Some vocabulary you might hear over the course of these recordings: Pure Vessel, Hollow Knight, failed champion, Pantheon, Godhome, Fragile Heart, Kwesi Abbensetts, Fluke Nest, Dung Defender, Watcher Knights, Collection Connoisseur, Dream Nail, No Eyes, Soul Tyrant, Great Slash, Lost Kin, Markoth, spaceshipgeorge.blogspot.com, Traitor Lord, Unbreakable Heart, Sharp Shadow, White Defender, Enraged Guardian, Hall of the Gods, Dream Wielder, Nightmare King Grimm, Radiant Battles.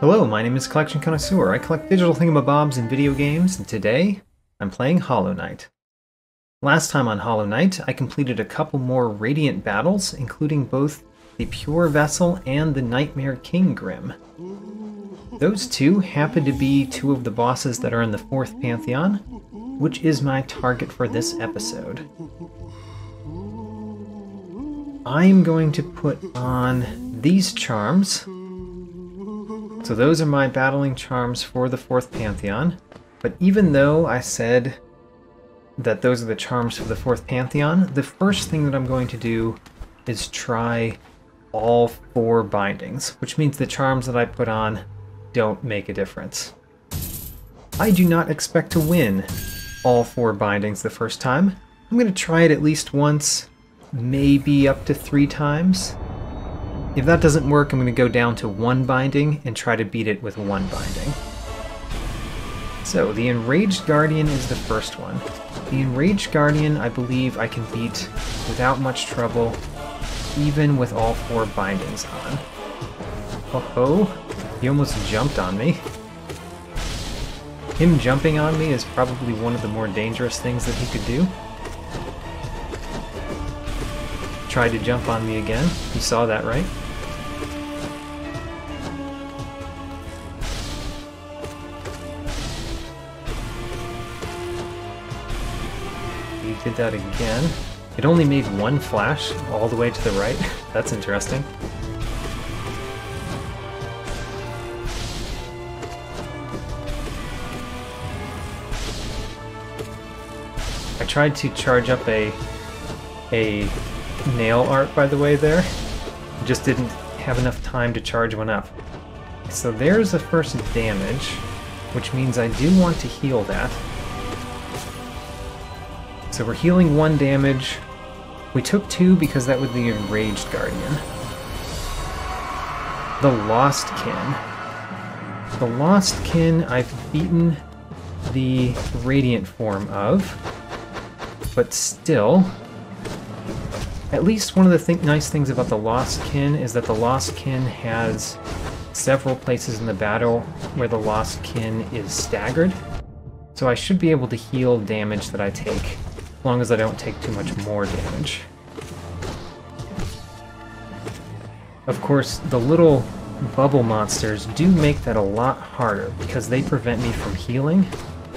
Hello, my name is Collection Connoisseur. I collect digital thingamabobs in video games, and today I'm playing Hollow Knight. Last time on Hollow Knight, I completed a couple more Radiant Battles, including both the Pure Vessel and the Nightmare King Grimm. Those two happen to be two of the bosses that are in the 4th Pantheon, which is my target for this episode. I'm going to put on these charms. So those are my battling charms for the 4th Pantheon, but even though I said that those are the charms for the 4th Pantheon, the first thing that I'm going to do is try all 4 bindings, which means the charms that I put on don't make a difference. I do not expect to win all 4 bindings the first time. I'm going to try it at least once, maybe up to 3 times. If that doesn't work, I'm going to go down to 1 binding and try to beat it with 1 binding. So, the Enraged Guardian is the first one. The Enraged Guardian, I believe I can beat without much trouble, even with all 4 bindings on. Oh, he almost jumped on me. Him jumping on me is probably one of the more dangerous things that he could do. Tried to jump on me again. You saw that, right? He did that again. It only made 1 flash all the way to the right. That's interesting. I tried to charge up a nail art, by the way, there. Just didn't have enough time to charge one up. So there's the first damage, which means I do want to heal that. So we're healing 1 damage. We took 2 because that was the Enraged Guardian. The Lost Kin. The Lost Kin I've beaten the Radiant form of, but still, at least one of the nice things about the Lost Kin is that the Lost Kin has several places in the battle where the Lost Kin is staggered, so I should be able to heal damage that I take, as long as I don't take too much more damage. Of course, the little bubble monsters do make that a lot harder, because they prevent me from healing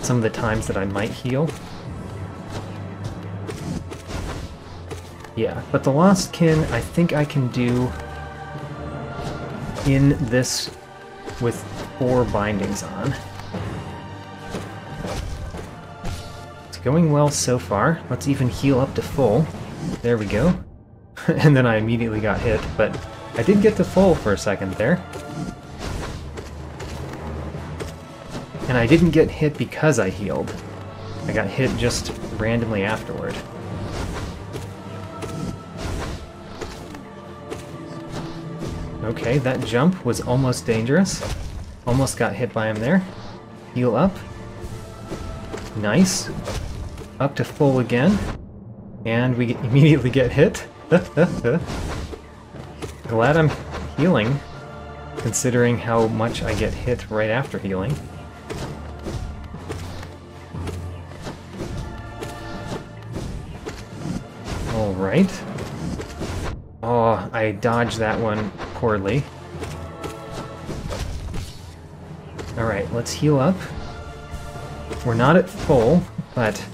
some of the times that I might heal. Yeah, but the Lost Kin, I think I can do in this with 4 bindings on. It's going well so far. Let's even heal up to full. There we go. And then I immediately got hit, but I did get to full for a second there. And I didn't get hit because I healed. I got hit just randomly afterward. Okay, that jump was almost dangerous. Almost got hit by him there. Heal up. Nice. Up to full again. And we immediately get hit. Glad I'm healing, considering how much I get hit right after healing. Alright. Oh, I dodged that one poorly. Alright, let's heal up. We're not at full, but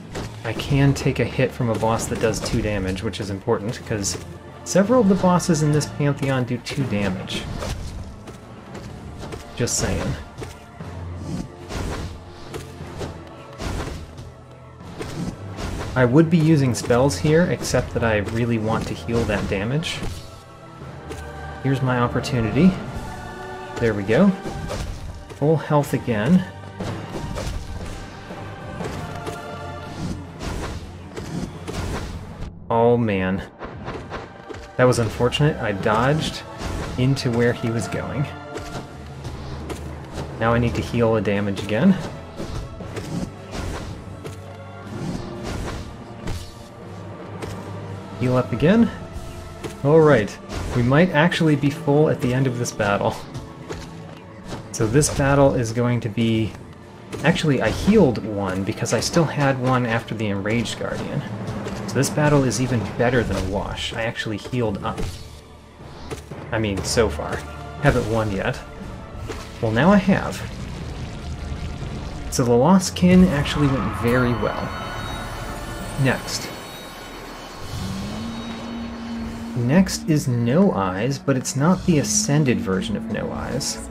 I can take a hit from a boss that does 2 damage, which is important, because several of the bosses in this Pantheon do 2 damage. Just saying. I would be using spells here, except that I really want to heal that damage. Here's my opportunity. There we go. Full health again. Oh man. That was unfortunate. I dodged into where he was going. Now I need to heal the damage again. Heal up again. Alright, we might actually be full at the end of this battle. So this battle is going to be... Actually, I healed one because I still had one after the Enraged Guardian. So this battle is even better than a wash. I actually healed up. I mean, so far. Haven't won yet. Well, now I have. So the Lost Kin actually went very well. Next. Next is No Eyes, but it's not the Ascended version of No Eyes.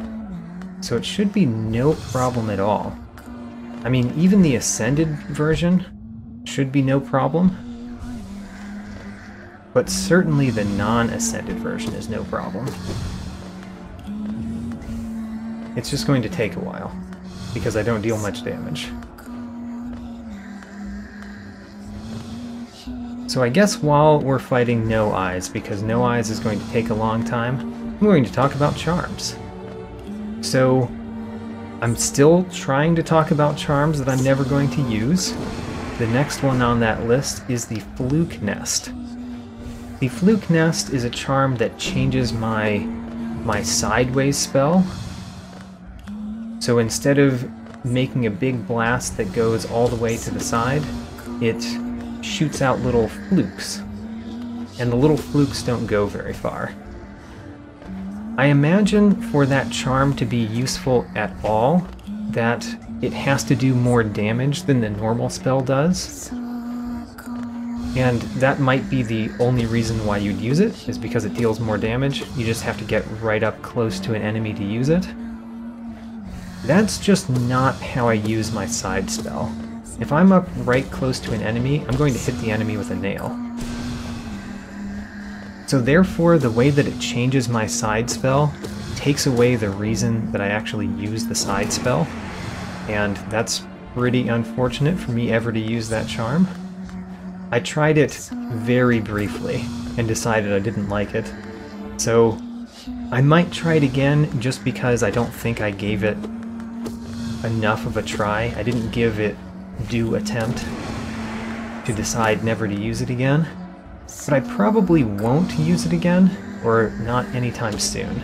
So it should be no problem at all. I mean, even the Ascended version should be no problem. But certainly the non-Ascended version is no problem. It's just going to take a while, because I don't deal much damage. So I guess while we're fighting No Eyes, because No Eyes is going to take a long time, we're going to talk about charms. So I'm still trying to talk about charms that I'm never going to use. The next one on that list is the Fluke Nest. The Fluke Nest is a charm that changes my sideways spell. So instead of making a big blast that goes all the way to the side, it shoots out little flukes. And the little flukes don't go very far. I imagine for that charm to be useful at all, that it has to do more damage than the normal spell does. And that might be the only reason why you'd use it, is because it deals more damage. You just have to get right up close to an enemy to use it. That's just not how I use my side spell. If I'm up right close to an enemy, I'm going to hit the enemy with a nail. So therefore, the way that it changes my side spell takes away the reason that I actually use the side spell, and that's pretty unfortunate for me ever to use that charm. I tried it very briefly and decided I didn't like it, so I might try it again just because I don't think I gave it enough of a try. I didn't give it due attempt to decide never to use it again. But I probably won't use it again, or not anytime soon.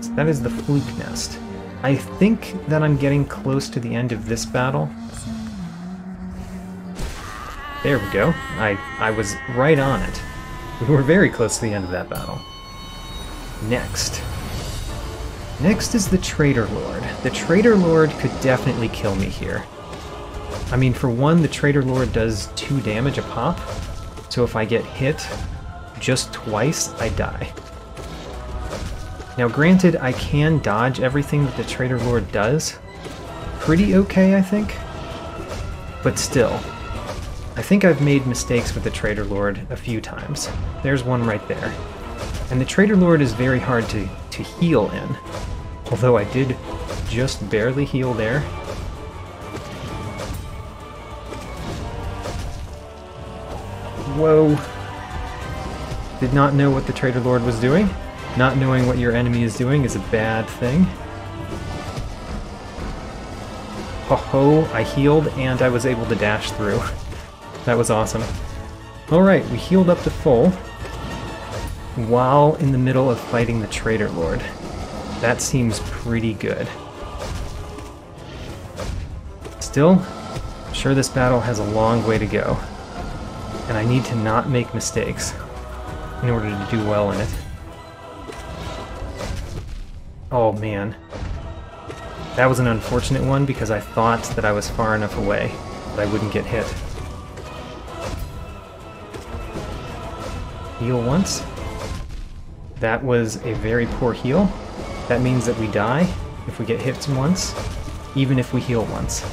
So that is the Fluke Nest. I think that I'm getting close to the end of this battle. There we go. I was right on it. We were very close to the end of that battle. Next. Next is the Traitor Lord. The Traitor Lord could definitely kill me here. I mean, for one, the Traitor Lord does 2 damage a pop, so if I get hit just twice, I die. Now granted, I can dodge everything that the Traitor Lord does. Pretty okay, I think. But still, I think I've made mistakes with the Traitor Lord a few times. There's one right there. And the Traitor Lord is very hard to heal in, although I did just barely heal there. Whoa. Did not know what the Traitor Lord was doing. Not knowing what your enemy is doing is a bad thing. Ho ho, I healed and I was able to dash through. That was awesome. Alright, we healed up to full while in the middle of fighting the Traitor Lord. That seems pretty good. Still, I'm sure this battle has a long way to go. And I need to not make mistakes in order to do well in it. Oh man. That was an unfortunate one because I thought that I was far enough away that I wouldn't get hit. Heal once. That was a very poor heal. That means that we die if we get hit once, even if we heal once.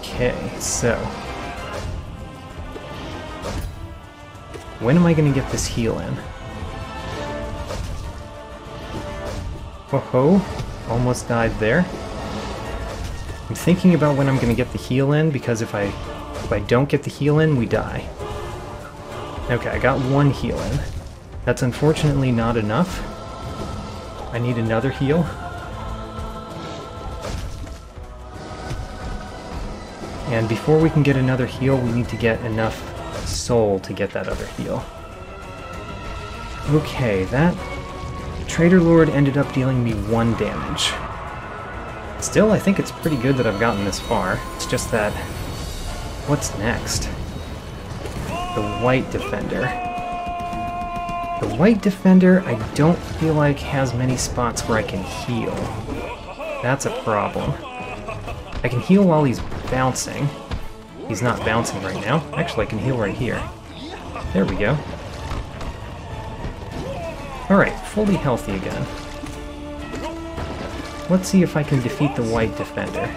Okay, so... when am I going to get this heal in? Ho ho, almost died there. I'm thinking about when I'm going to get the heal in, because if I don't get the heal in, we die. Okay, I got one heal in. That's unfortunately not enough. I need another heal. And before we can get another heal, we need to get enough soul to get that other heal. Okay, that Traitor Lord ended up dealing me 1 damage. Still, I think it's pretty good that I've gotten this far. It's just that, what's next? The White Defender. The White Defender, I don't feel like has many spots where I can heal. That's a problem. I can heal while he's bouncing. He's not bouncing right now. Actually, I can heal right here. There we go. Alright, fully healthy again. Let's see if I can defeat the White Defender.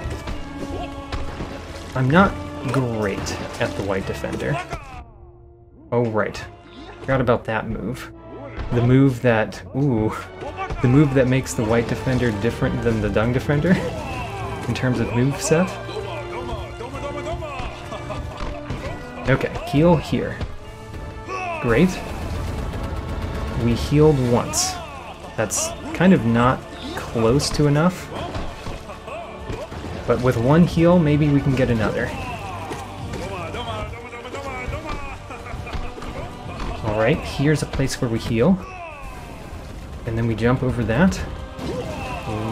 I'm not great at the White Defender. Oh right, forgot about that move. The move that, ooh, the move that makes the White Defender different than the Dung Defender in terms of moveset. Okay, heal here. Great. We healed once. That's kind of not close to enough. But with one heal, maybe we can get another. Alright, here's a place where we heal. And then we jump over that.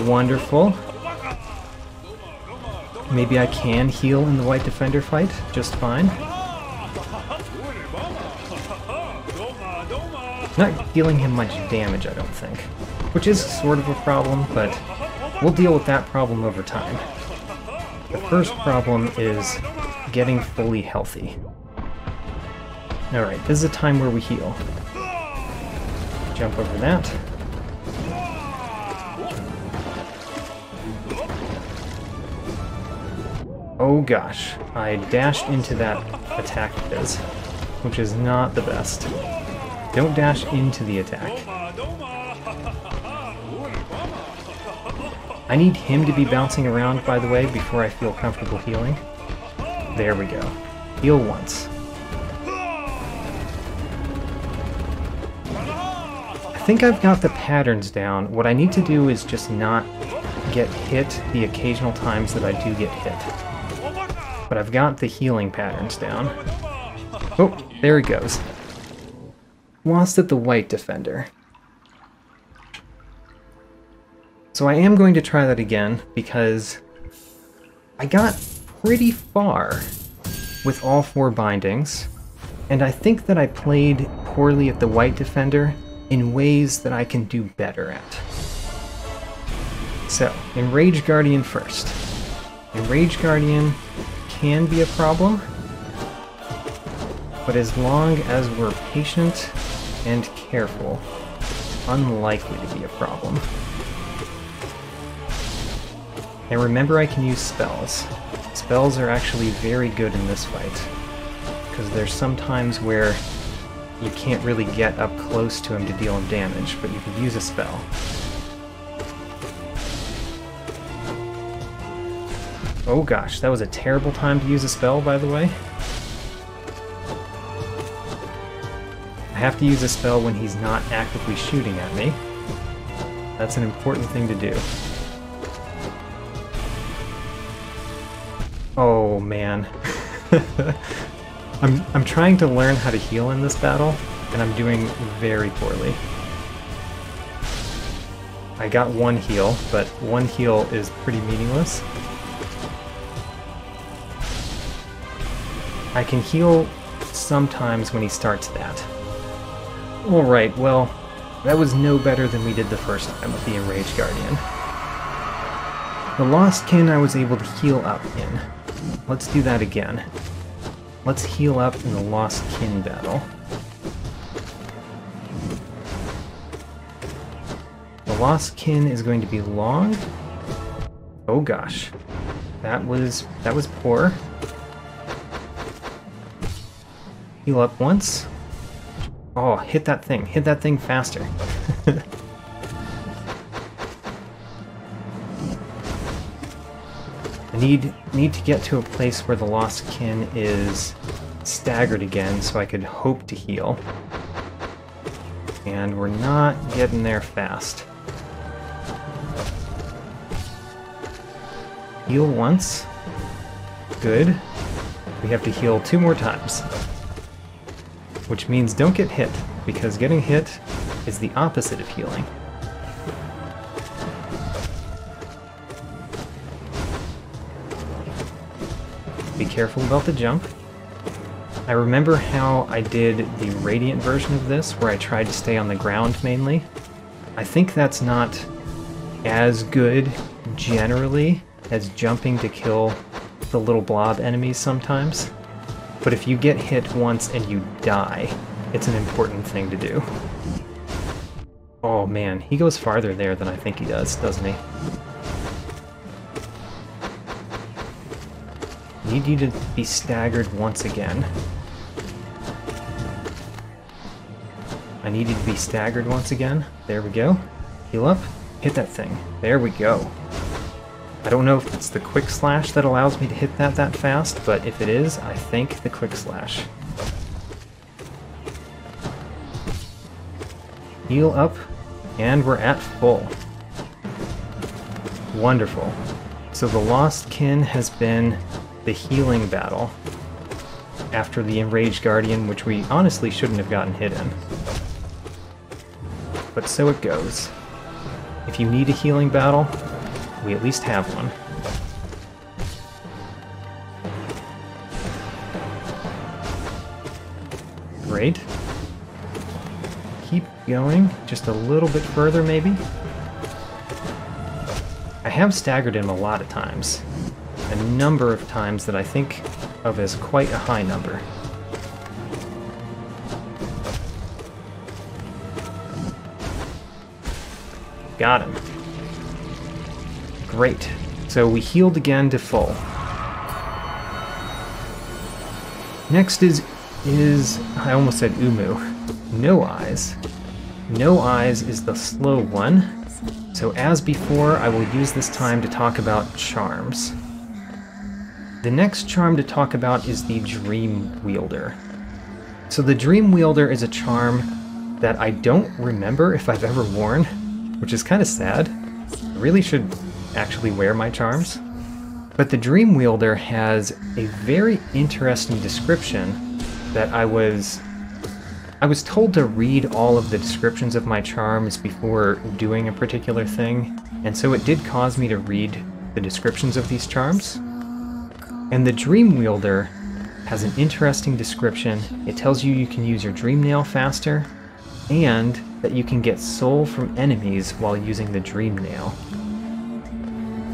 Wonderful. Maybe I can heal in the White Defender fight just fine. Not dealing him much damage, I don't think. Which is sort of a problem, but we'll deal with that problem over time. The first problem is getting fully healthy. Alright, this is a time where we heal. Jump over that. Oh gosh, I dashed into that attack biz, which is not the best. Don't dash into the attack. I need him to be bouncing around, by the way, before I feel comfortable healing. There we go. Heal once. I think I've got the patterns down. What I need to do is just not get hit the occasional times that I do get hit. But I've got the healing patterns down. Oh, there he goes. Lost at the White Defender. So I am going to try that again, because I got pretty far with all 4 bindings, and I think that I played poorly at the White Defender in ways that I can do better at. So, Enraged Guardian first. Enraged Guardian can be a problem, but as long as we're patient and careful, unlikely to be a problem. And remember, I can use spells. Spells are actually very good in this fight, because there's some times where you can't really get up close to him to deal him damage, but you can use a spell. Oh gosh, that was a terrible time to use a spell, by the way. I have to use a spell when he's not actively shooting at me. That's an important thing to do. Oh man. I'm trying to learn how to heal in this battle, and I'm doing very poorly. I got 1 heal, but 1 heal is pretty meaningless. I can heal sometimes when he starts that. Alright, well, that was no better than we did the first time with the Enraged Guardian. The Lost Kin I was able to heal up in. Let's do that again. Let's heal up in the Lost Kin battle. The Lost Kin is going to be long. Oh gosh. That was poor. Heal up once. Oh, hit that thing faster. I need to get to a place where the Lost Kin is staggered again so I could hope to heal. And we're not getting there fast. Heal once. Good. We have to heal 2 more times. which means don't get hit, because getting hit is the opposite of healing. Be careful about the jump. I remember how I did the Radiant version of this, where I tried to stay on the ground mainly. I think that's not as good generally as jumping to kill the little blob enemies sometimes. But if you get hit once and you die, it's an important thing to do. Oh man, he goes farther there than I think he does, doesn't he? Need you to be staggered once again. I need you to be staggered once again. There we go. Heal up. Hit that thing. There we go. I don't know if it's the quick slash that allows me to hit that fast, but if it is, I think the quick slash. Heal up, and we're at full. Wonderful. So the Lost Kin has been the healing battle after the Enraged Guardian, which we honestly shouldn't have gotten hit in. But so it goes. If you need a healing battle, we at least have one. Great. Keep going, just a little bit further maybe. I have staggered him a lot of times. A number of times that I think of as quite a high number. Got him. Great. So we healed again to full. Next is I almost said Umu. No Eyes. No Eyes is the slow one. So as before, I will use this time to talk about charms. The next charm to talk about is the Dream Wielder. So the Dream Wielder is a charm that I don't remember if I've ever worn, which is kind of sad. I really should actually wear my charms. But the Dream Wielder has a very interesting description that I was told to read all of the descriptions of my charms before doing a particular thing, and so it did cause me to read the descriptions of these charms. And the Dream Wielder has an interesting description. It tells you can use your Dream Nail faster, and that you can get soul from enemies while using the Dream Nail.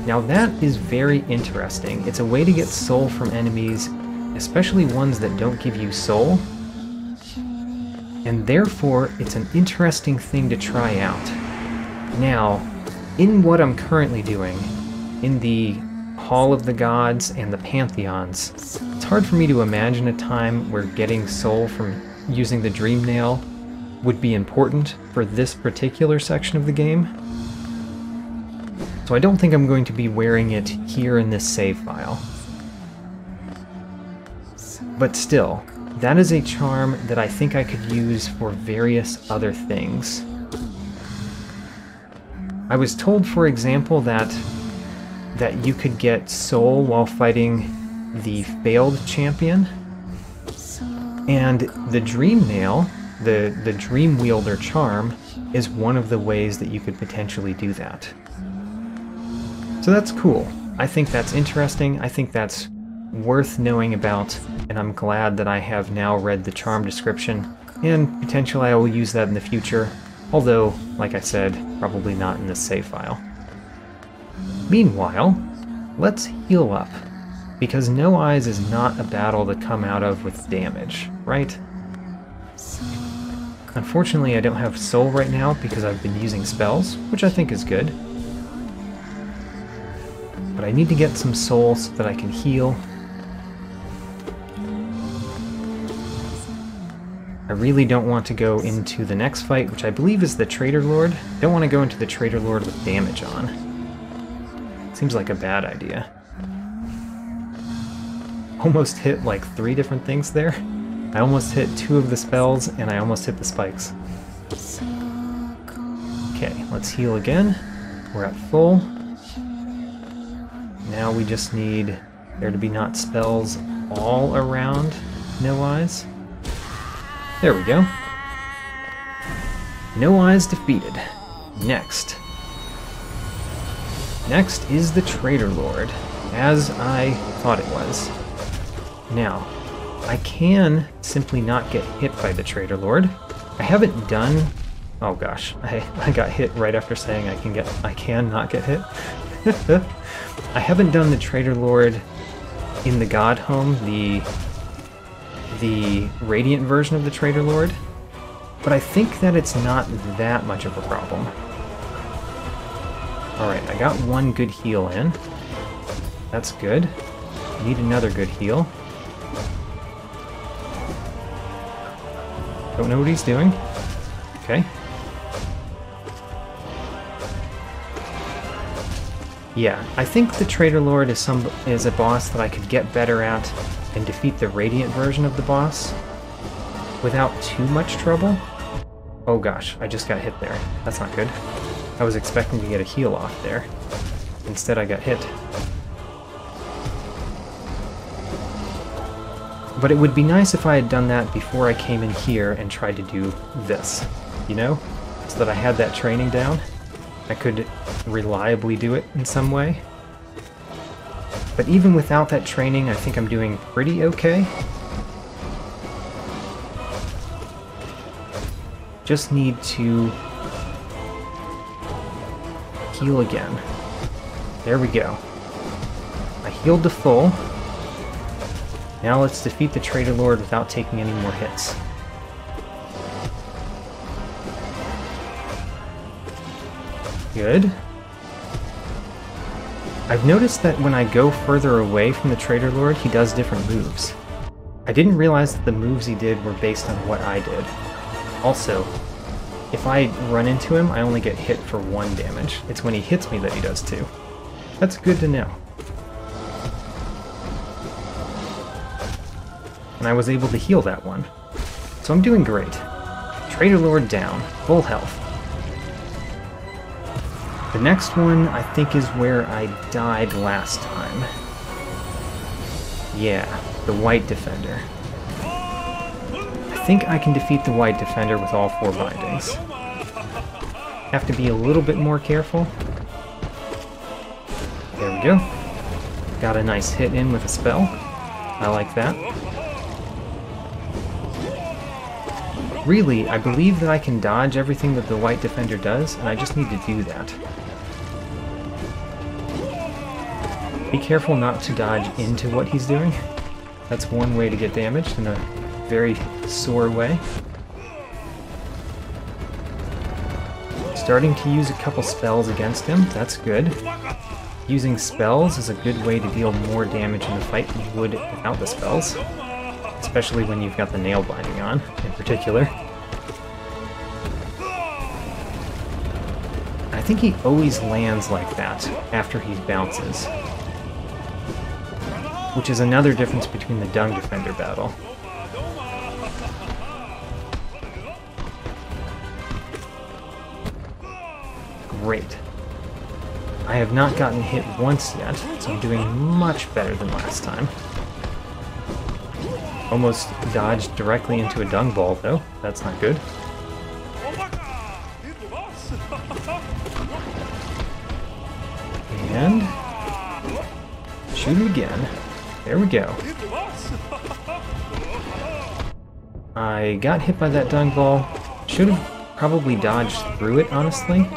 Now that is very interesting. It's a way to get soul from enemies, especially ones that don't give you soul. And therefore, it's an interesting thing to try out. Now, in what I'm currently doing, in the Hall of the Gods and the Pantheons, it's hard for me to imagine a time where getting soul from using the Dream Nail would be important for this particular section of the game. So I don't think I'm going to be wearing it here in this save file. But still, that is a charm that I think I could use for various other things. I was told, for example, that you could get soul while fighting the failed champion. And the Dream Nail, the Dream Wielder charm, is one of the ways that you could potentially do that. So that's cool. I think that's interesting. I think that's worth knowing about, and I'm glad that I have now read the charm description, and potentially I will use that in the future, although, like I said, probably not in this save file. Meanwhile, let's heal up, because No Eyes is not a battle to come out of with damage, right? Unfortunately, I don't have soul right now because I've been using spells, which I think is good. But I need to get some soul so that I can heal. I really don't want to go into the next fight, which I believe is the Traitor Lord. I don't want to go into the Traitor Lord with damage on. Seems like a bad idea. Almost hit like three different things there. I almost hit two of the spells, and I almost hit the spikes. Okay, let's heal again. We're at full. Now we just need there to be not spells all around No Eyes. There we go. No Eyes defeated. Next. Next is the Traitor Lord, as I thought it was. Now, I can simply not get hit by the Traitor Lord. I haven't done... Oh gosh, I got hit right after saying I can not get hit. I haven't done the Traitor Lord in the Godhome, the Radiant version of the Traitor Lord, but I think that it's not that much of a problem. Alright, I got one good heal in. That's good. Need another good heal. Don't know what he's doing. Okay. Yeah, I think the Traitor Lord is a boss that I could get better at and defeat the Radiant version of the boss without too much trouble. Oh gosh, I just got hit there. That's not good. I was expecting to get a heal off there. Instead I got hit. But it would be nice if I had done that before I came in here and tried to do this, you know? So that I had that training down. I could reliably do it in some way. But even without that training, I think I'm doing pretty okay. Just need to heal again. There we go. I healed to full. Now let's defeat the Traitor Lord without taking any more hits. Good. I've noticed that when I go further away from the Traitor Lord, he does different moves. I didn't realize that the moves he did were based on what I did. Also, if I run into him, I only get hit for 1 damage. It's when he hits me that he does 2. That's good to know. And I was able to heal that one. So I'm doing great. Traitor Lord down, full health. The next one, I think, is where I died last time. Yeah, the White Defender. I think I can defeat the White Defender with all 4 bindings. Have to be a little bit more careful. There we go. Got a nice hit in with a spell. I like that. Really, I believe that I can dodge everything that the White Defender does, and I just need to do that. Be careful not to dodge into what he's doing. That's one way to get damaged, in a very sore way. Starting to use a couple spells against him, that's good. Using spells is a good way to deal more damage in the fight than you would without the spells. Especially when you've got the nail binding on, in particular. I think he always lands like that after he bounces. Which is another difference between the Dung Defender battle. Great. I have not gotten hit once yet, so I'm doing much better than last time. Almost dodged directly into a dung ball, though. That's not good. And... shoot him again. There we go. I got hit by that dung ball. Should have probably dodged through it, honestly.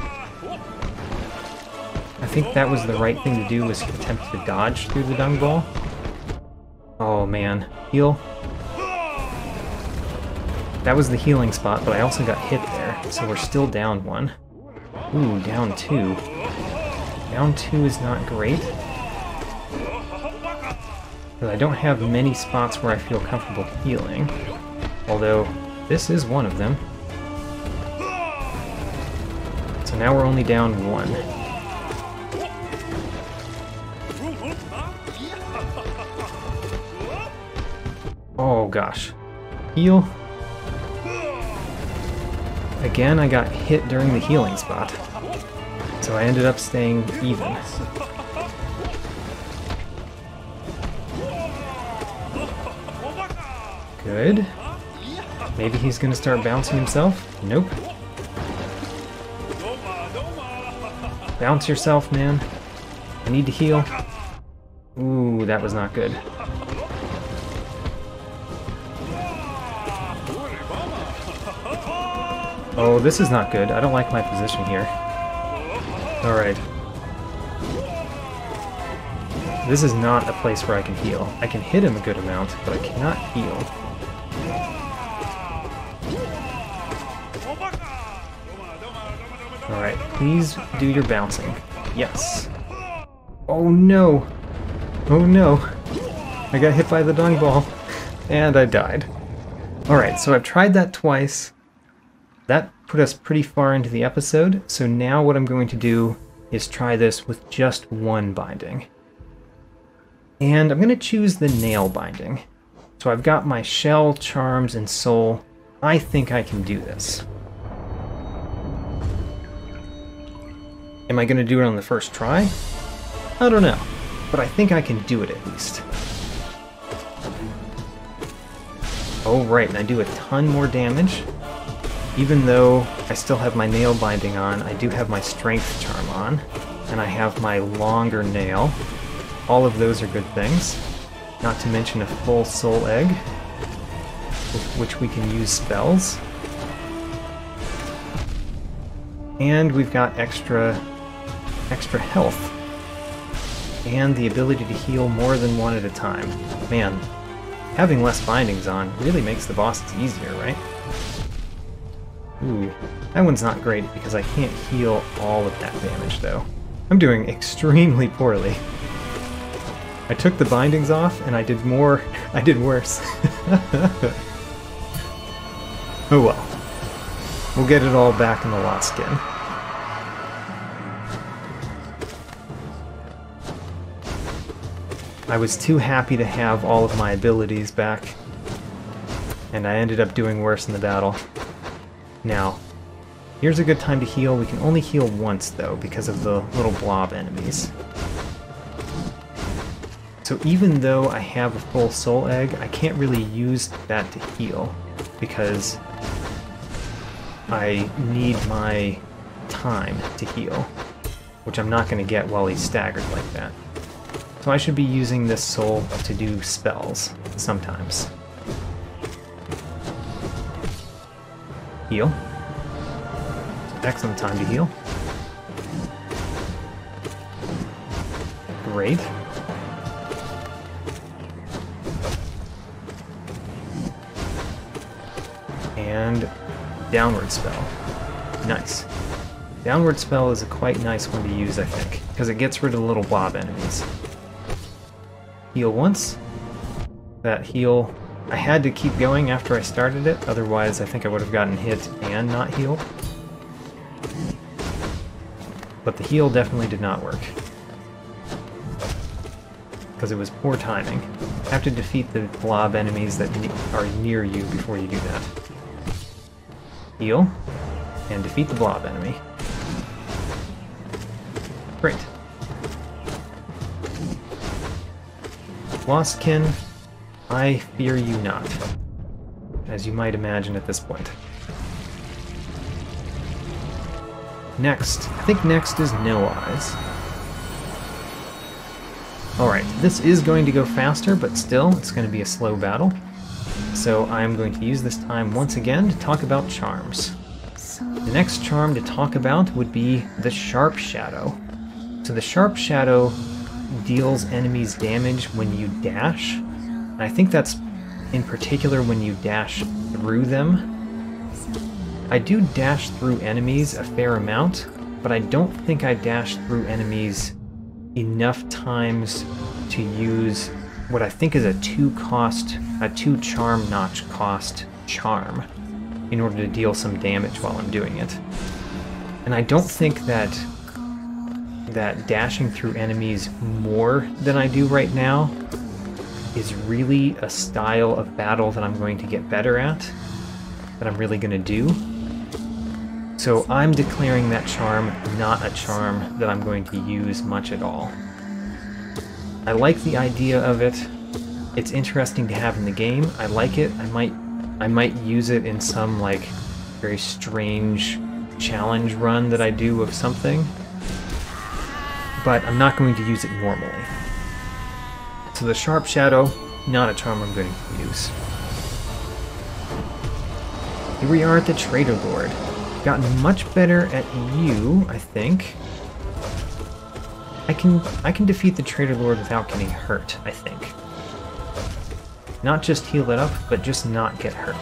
I think that was the right thing to do, was attempt to dodge through the dung ball. Oh, man. Heal. That was the healing spot, but I also got hit there, so we're still down 1. Ooh, down 2. Down 2 is not great. Because I don't have many spots where I feel comfortable healing. Although, this is one of them. So now we're only down 1. Oh gosh. Heal. Again, I got hit during the healing spot. So I ended up staying even. Good. Maybe he's gonna start bouncing himself? Nope. Bounce yourself, man. I need to heal. Ooh, that was not good. Oh, this is not good. I don't like my position here. Alright. This is not a place where I can heal. I can hit him a good amount, but I cannot heal. Alright, please do your bouncing. Yes. Oh no! Oh no! I got hit by the dung ball, and I died. Alright, so I've tried that twice. That put us pretty far into the episode, so now what I'm going to do is try this with just one binding. And I'm going to choose the nail binding. So I've got my shell, charms, and soul. I think I can do this. Am I going to do it on the first try? I don't know, but I think I can do it at least. Oh right, and I do a ton more damage. Even though I still have my nail binding on, I do have my strength charm on, and I have my longer nail. All of those are good things. Not to mention a full soul egg, with which we can use spells. And we've got extra health, and the ability to heal more than one at a time. Man, having less bindings on really makes the bosses easier, right? Ooh, that one's not great because I can't heal all of that damage, though. I'm doing extremely poorly. I took the bindings off, and I did worse. Oh well. We'll get it all back in the Lost Kin. I was too happy to have all of my abilities back, and I ended up doing worse in the battle. Now, here's a good time to heal. We can only heal once, though, because of the little blob enemies. So even though I have a full soul egg, I can't really use that to heal, because I need my time to heal, which I'm not going to get while he's staggered like that. So I should be using this soul to do spells sometimes. Heal. Excellent time to heal. Great. And downward spell. Nice. Downward spell is a quite nice one to use, I think, because it gets rid of the little blob enemies. Heal once. That heal... I had to keep going after I started it, otherwise I think I would have gotten hit and not healed. But the heal definitely did not work, because it was poor timing. You have to defeat the blob enemies that are near you before you do that. Heal, and defeat the blob enemy. Great. Lost Kin. I fear you not, as you might imagine at this point. Next. I think next is No Eyes. Alright, this is going to go faster, but still, it's going to be a slow battle. So I'm going to use this time once again to talk about charms. The next charm to talk about would be the Sharp Shadow. So the Sharp Shadow deals enemies damage when you dash. I think that's in particular when you dash through them. I do dash through enemies a fair amount, but I don't think I dash through enemies enough times to use what I think is a two charm notch cost charm in order to deal some damage while I'm doing it. And I don't think that dashing through enemies more than I do right now is really a style of battle that I'm going to get better at, that I'm really going to do. So I'm declaring that charm not a charm that I'm going to use much at all. I like the idea of it. It's interesting to have in the game. I like it. I might I might use it in some, like, very strange challenge run that I do of something. But I'm not going to use it normally. So the Sharp Shadow, not a charm I'm going to use. Here we are at the Traitor Lord. Gotten much better at you, I think. I can defeat the Traitor Lord without getting hurt, I think. Not just heal it up, but just not get hurt.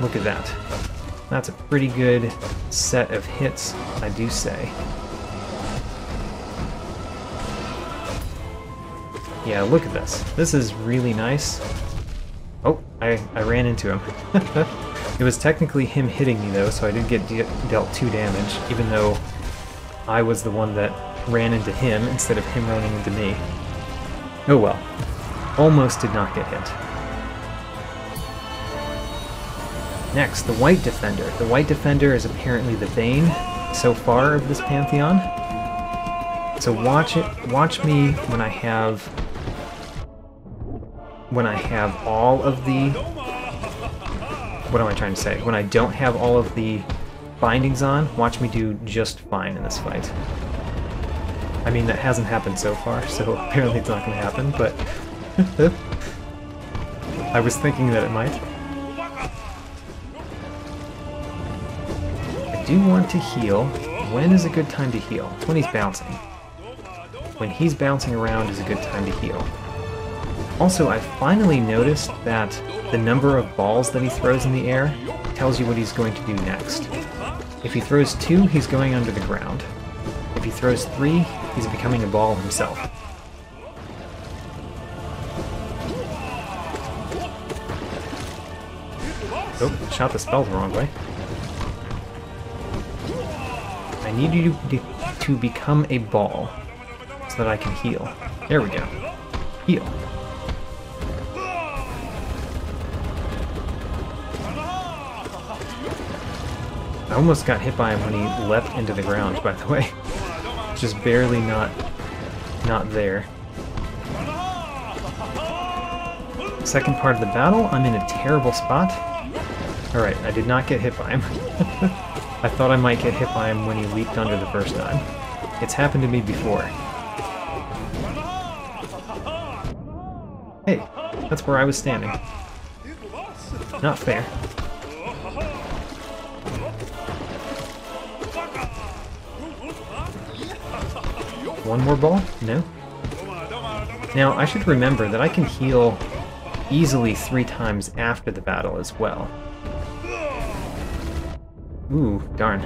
Look at that. That's a pretty good set of hits, I do say. Yeah, look at this. This is really nice. Oh, I ran into him. It was technically him hitting me, though, so I did get dealt 2 damage, even though I was the one that ran into him instead of him running into me. Oh well. Almost did not get hit. Next, the White Defender. The White Defender is apparently the bane so far of this Pantheon. So watch me when I have all of the... What am I trying to say? When I don't have all of the bindings on, watch me do just fine in this fight. I mean, that hasn't happened so far, so apparently it's not going to happen, but... I was thinking that it might. I do want to heal. When is a good time to heal? When he's bouncing. When he's bouncing around is a good time to heal. Also, I finally noticed that the number of balls that he throws in the air tells you what he's going to do next. If he throws 2, he's going under the ground. If he throws 3, he's becoming a ball himself. Oh, shot the spell the wrong way. I need you to become a ball so that I can heal. There we go. Heal. I almost got hit by him when he leapt into the ground, by the way. Just barely not there. Second part of the battle, I'm in a terrible spot. Alright, I did not get hit by him. I thought I might get hit by him when he leaped under the first time. It's happened to me before. Hey, that's where I was standing. Not fair. One more ball? No? Now, I should remember that I can heal easily 3 times after the battle as well. Ooh, darn.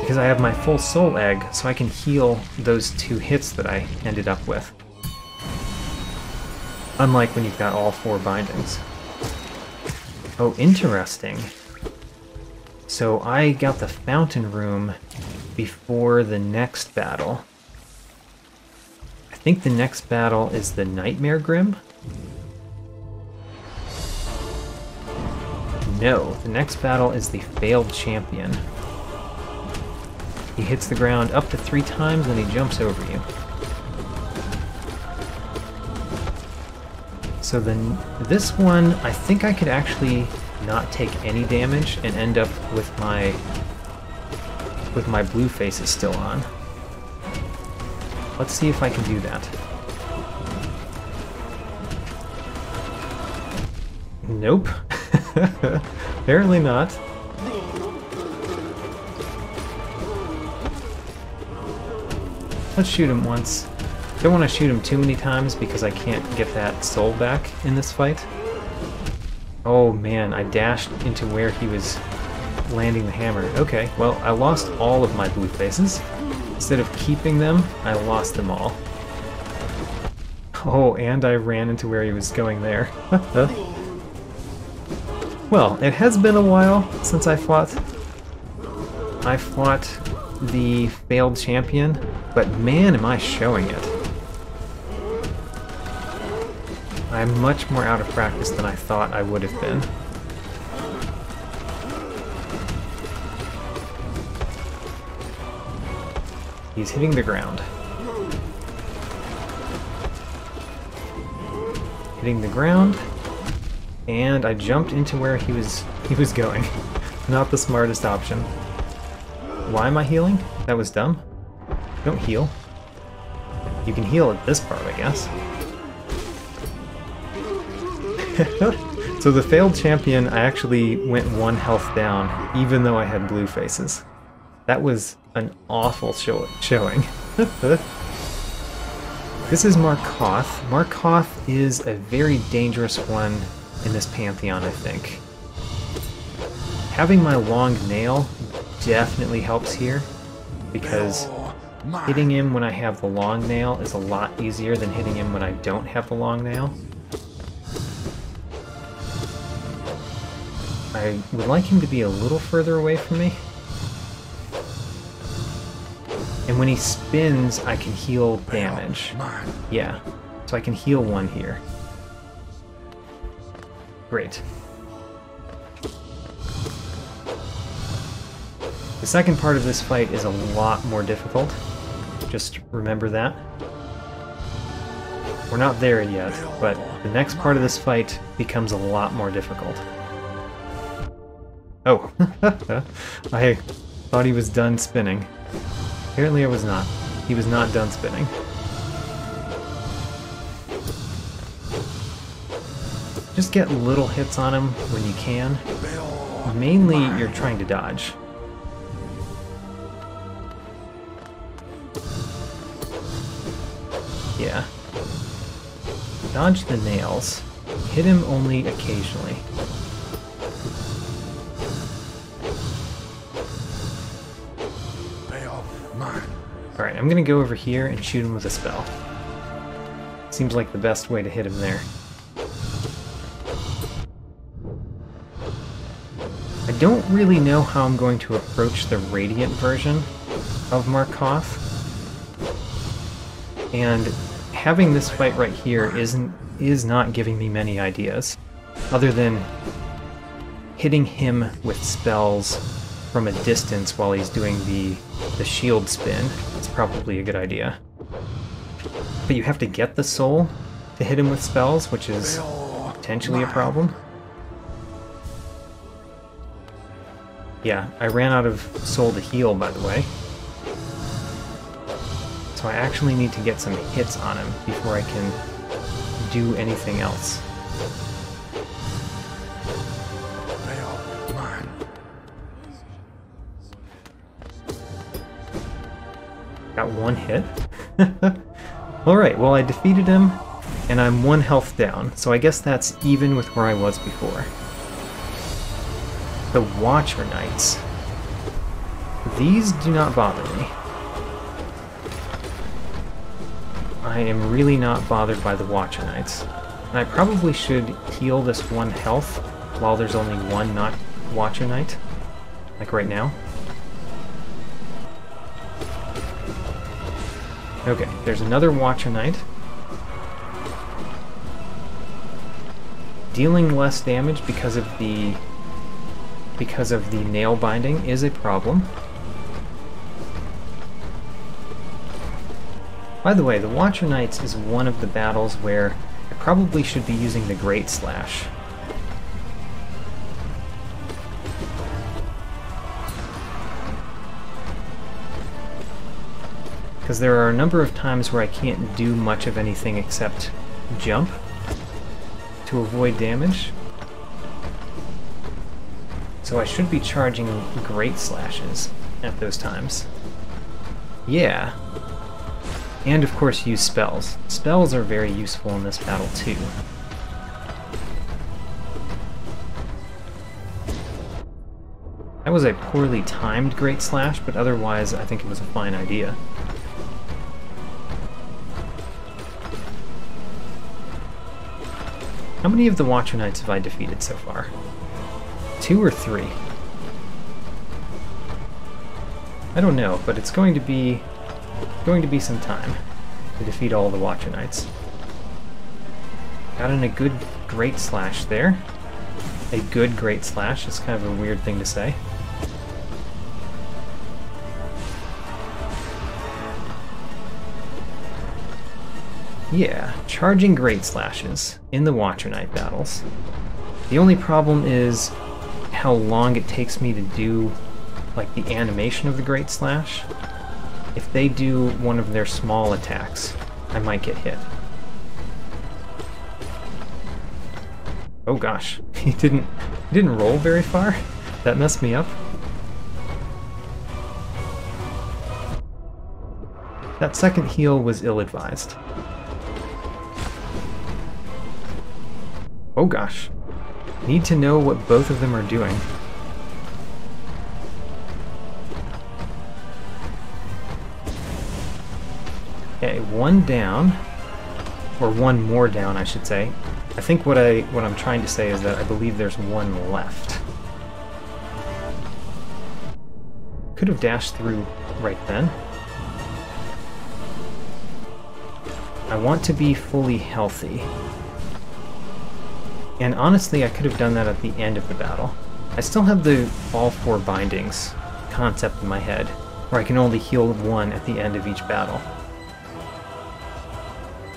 Because I have my full soul egg, so I can heal those 2 hits that I ended up with. Unlike when you've got all 4 bindings. Oh, interesting. So I got the Fountain Room before the next battle. I think the next battle is the Nightmare Grimm? No, the next battle is the Failed Champion. He hits the ground up to 3 times and he jumps over you. So then this one, I think I could actually not take any damage and end up with my blue face is still on. Let's see if I can do that. Nope. Apparently not. Let's shoot him once. Don't want to shoot him too many times because I can't get that soul back in this fight. Oh man, I dashed into where he was landing the hammer. Okay, well, I lost all of my blue faces. Instead of keeping them, I lost them all. Oh, and I ran into where he was going there. Well, it has been a while since I fought. I fought the Failed Champion, but man, am I showing it. I'm much more out of practice than I thought I would have been. He's hitting the ground. hitting the ground, and I jumped into where he was going. Not the smartest option. Why am I healing? That was dumb. Don't heal. You can heal at this part, I guess. So the failed champion, I actually went one health down, even though I had blue faces. That was an awful showing. This is Markoth. Markoth is a very dangerous one in this pantheon, I think. Having my long nail definitely helps here, because hitting him when I have the long nail is a lot easier than hitting him when I don't have the long nail. I would like him to be a little further away from me. And when he spins, I can heal damage. Yeah, so I can heal one here. Great. The second part of this fight is a lot more difficult. Just remember that. We're not there yet, but the next part of this fight becomes a lot more difficult. Oh, I thought he was done spinning. Apparently I was not. He was not done spinning. Just get little hits on him when you can. Mainly you're trying to dodge. Yeah. Dodge the nails. Hit him only occasionally. Alright, I'm gonna go over here and shoot him with a spell. Seems like the best way to hit him there. I don't really know how I'm going to approach the Radiant version of Markoth. And having this fight right here is not giving me many ideas, other than hitting him with spells from a distance while he's doing the shield spin. It's probably a good idea. But you have to get the soul to hit him with spells, which is potentially a problem. Yeah, I ran out of soul to heal, by the way. So I actually need to get some hits on him before I can do anything else. Got one hit. Alright, well I defeated him, and I'm one health down, so I guess that's even with where I was before. The Watcher Knights. These do not bother me. I am really not bothered by the Watcher Knights. And I probably should heal this one health while there's only one not Watcher Knight, like right now. Okay, there's another Watcher Knight. Dealing less damage because of the nail binding is a problem. By the way, the Watcher Knights is one of the battles where I probably should be using the Great Slash. Because there are a number of times where I can't do much of anything except jump to avoid damage. So I should be charging Great Slashes at those times. Yeah. And of course use spells. Spells are very useful in this battle too. That was a poorly timed Great Slash, but otherwise I think it was a fine idea. How many of the Watcher Knights have I defeated so far? 2 or 3? I don't know, but it's going to be some time to defeat all the Watcher Knights. Got in a good Great Slash there. A good Great Slash is kind of a weird thing to say. Yeah, charging Great Slashes in the Watcher Knight battles. The only problem is how long it takes me to do like the animation of the Great Slash. If they do one of their small attacks, I might get hit. Oh gosh, he didn't roll very far. That messed me up. That second heal was ill-advised. Oh gosh. Need to know what both of them are doing. Okay, one down. Or one more down, I should say. I think what I'm trying to say is that I believe there's one left. Could have dashed through right then. I want to be fully healthy. And honestly, I could have done that at the end of the battle. I still have the all four bindings concept in my head, where I can only heal one at the end of each battle.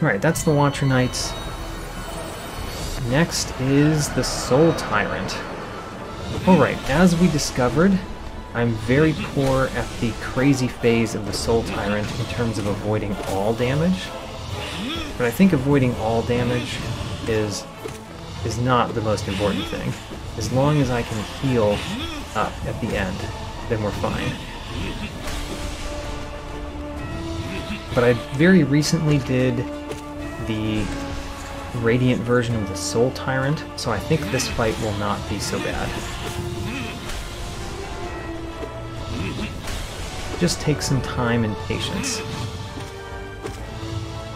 Alright, that's the Watcher Knights. Next is the Soul Tyrant. Alright, as we discovered, I'm very poor at the crazy phase of the Soul Tyrant in terms of avoiding all damage. But I think avoiding all damage is not the most important thing. As long as I can heal up at the end, then we're fine. But I very recently did the Radiant version of the Soul Tyrant, so I think this fight will not be so bad. Just take some time and patience.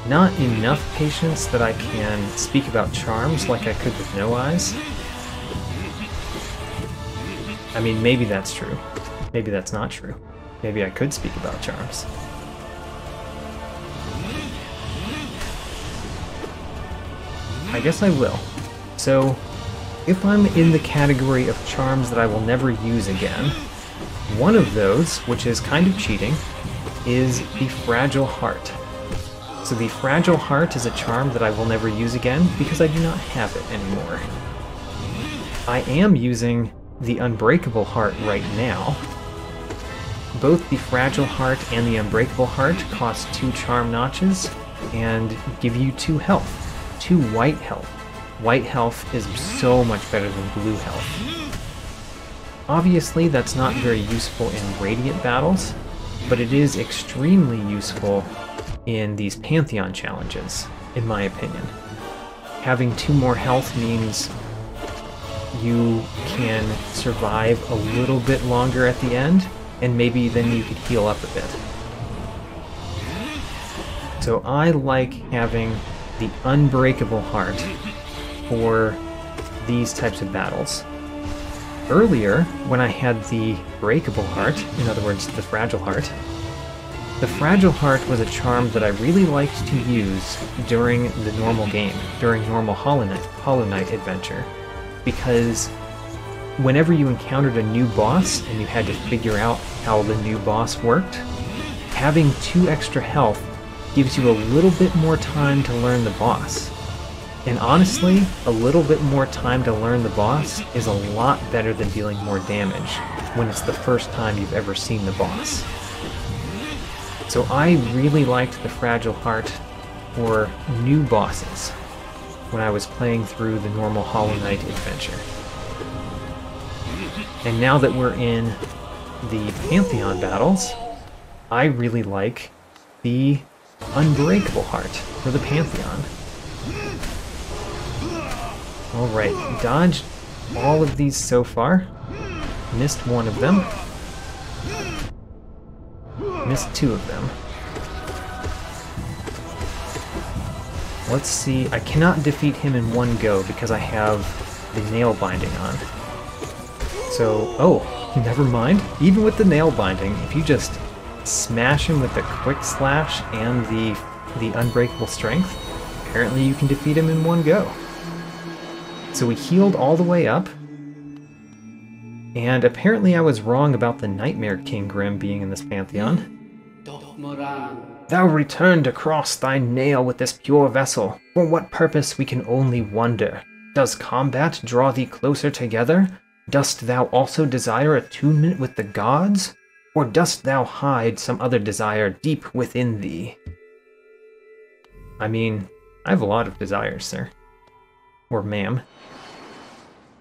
Not enough patience that I can speak about charms like I could with No Eyes. I mean, maybe that's true. Maybe that's not true. Maybe I could speak about charms. I guess I will. So, if I'm in the category of charms that I will never use again, one of those, which is kind of cheating, is the Fragile Heart. So the Fragile Heart is a charm that I will never use again because I do not have it anymore. I am using the Unbreakable Heart right now. Both the Fragile Heart and the Unbreakable Heart cost 2 charm notches and give you 2 health, 2 white health. White health is so much better than blue health. Obviously that's not very useful in Radiant battles, but it is extremely useful in these Pantheon challenges, in my opinion. Having 2 more health means you can survive a little bit longer at the end, and maybe then you could heal up a bit. So I like having the Unbreakable Heart for these types of battles. Earlier, when I had the Breakable Heart, in other words, the Fragile Heart, the Fragile Heart was a charm that I really liked to use during the normal game, during normal Hollow Knight adventure, because whenever you encountered a new boss and you had to figure out how the new boss worked, having 2 extra health gives you a little bit more time to learn the boss. And honestly, a little bit more time to learn the boss is a lot better than dealing more damage when it's the first time you've ever seen the boss. So I really liked the Fragile Heart for new bosses when I was playing through the normal Hollow Knight adventure. And now that we're in the Pantheon battles, I really like the Unbreakable Heart for the Pantheon. Alright, dodged all of these so far. Missed one of them. Missed 2 of them. Let's see, I cannot defeat him in one go because I have the nail binding on. So, oh, never mind. Even with the nail binding, if you just smash him with the Quick Slash and the Unbreakable Strength, apparently you can defeat him in one go. So we healed all the way up. And apparently I was wrong about the Nightmare King Grimm being in this Pantheon. Thou returned across thy nail with this pure vessel. For what purpose we can only wonder. Does combat draw thee closer together? Dost thou also desire attunement with the gods? Or dost thou hide some other desire deep within thee? I mean, I have a lot of desires, sir. Or ma'am.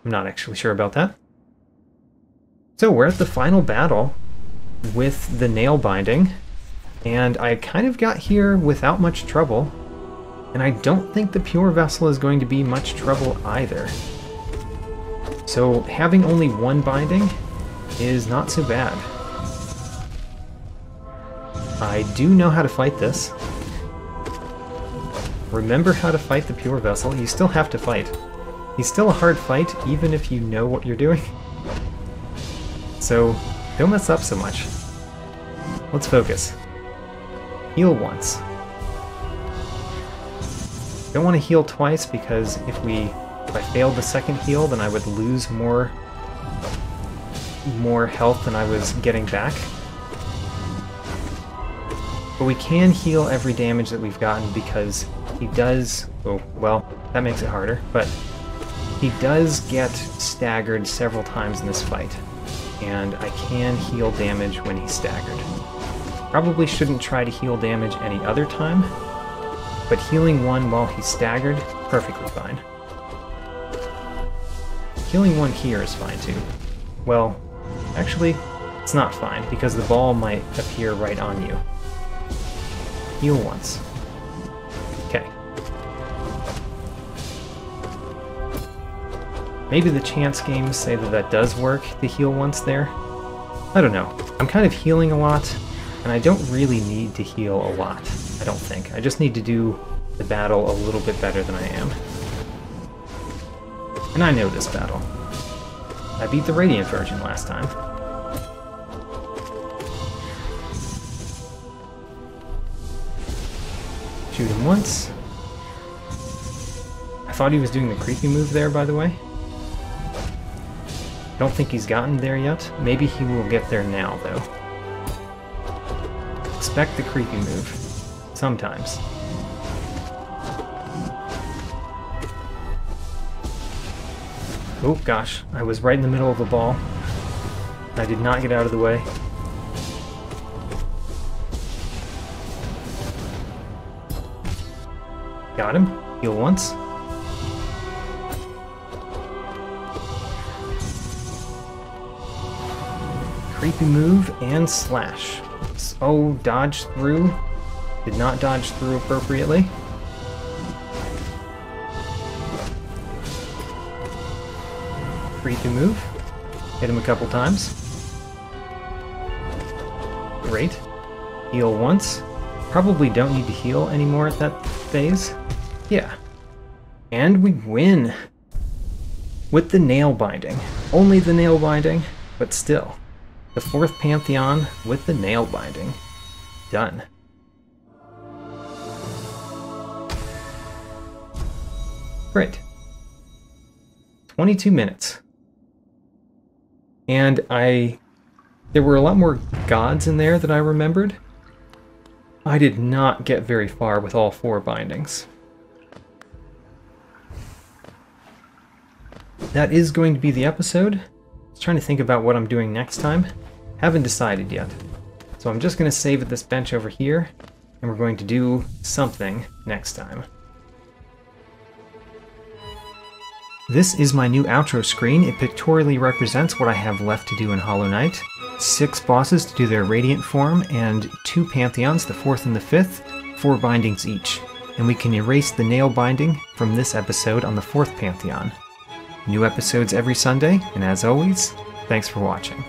I'm not actually sure about that. So we're at the final battle with the nail binding. And I kind of got here without much trouble. And I don't think the Pure Vessel is going to be much trouble either. So having only one binding is not so bad. I do know how to fight this. Remember how to fight the Pure Vessel. You still have to fight. He's still a hard fight, even if you know what you're doing. So don't mess up so much. Let's focus. Heal once. Don't want to heal twice because if I failed the second heal, then I would lose more health than I was getting back. But we can heal every damage that we've gotten because he does... Oh, well, that makes it harder, but he does get staggered several times in this fight. And I can heal damage when he's staggered. Probably shouldn't try to heal damage any other time, but healing one while he's staggered, perfectly fine. Healing one here is fine too. Well, actually, it's not fine because the ball might appear right on you. Heal once. Okay. Maybe the chance games say that that does work, the heal once there. I don't know. I'm kind of healing a lot, and I don't really need to heal a lot, I don't think. I just need to do the battle a little bit better than I am. And I know this battle. I beat the Radiant Virgin last time. Shoot him once. I thought he was doing the creepy move there, by the way. I don't think he's gotten there yet. Maybe he will get there now, though. Expect the creepy move. Sometimes. Oh gosh, I was right in the middle of the ball. I did not get out of the way. Got him. Heal once. Creepy move and slash. Oh, dodge through. Did not dodge through appropriately. Creepy move. Hit him a couple times. Great. Heal once. Probably don't need to heal anymore at that phase. Yeah. And we win! With the nail binding. Only the nail binding, but still. The fourth Pantheon with the nail binding. Done. Great. 22 minutes. And there were a lot more gods in there that I remembered. I did not get very far with all four bindings. That is going to be the episode. I was trying to think about what I'm doing next time. Haven't decided yet. So I'm just going to save at this bench over here, and we're going to do something next time. This is my new outro screen. It pictorially represents what I have left to do in Hollow Knight. 6 bosses to do their Radiant form, and 2 Pantheons, the 4th and the 5th, 4 bindings each. And we can erase the nail binding from this episode on the 4th Pantheon. New episodes every Sunday, and as always, thanks for watching.